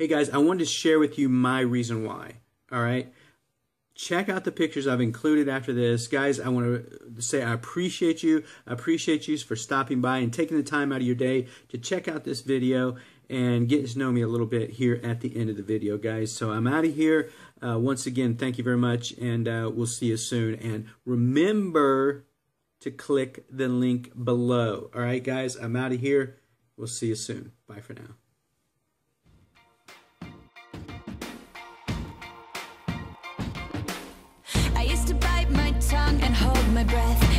Hey guys, I wanted to share with you my reason why, all right? Check out the pictures I've included after this. Guys, I want to say I appreciate you. I appreciate you for stopping by and taking the time out of your day to check out this video and getting to know me a little bit here at the end of the video, guys. So I'm out of here. Once again, thank you very much, and we'll see you soon. And remember to click the link below. All right, guys, I'm out of here. We'll see you soon. Bye for now. I used to bite my tongue and hold my breath.